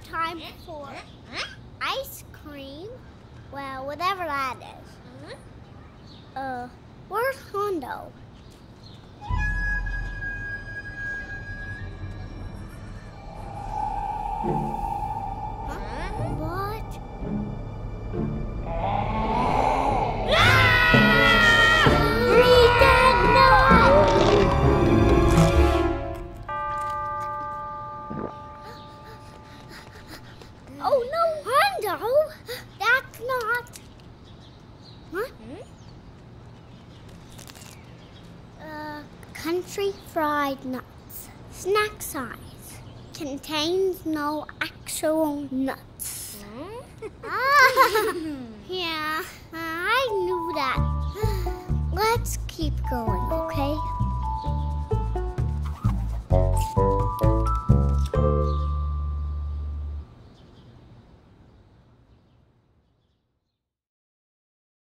have time for ice cream. Well, whatever that is. Where's Hondo? Oh no, Hondo! That's not. Huh? Country fried nuts. Snack size. Contains no actual nuts. Yeah, I knew that. Let's keep going, okay?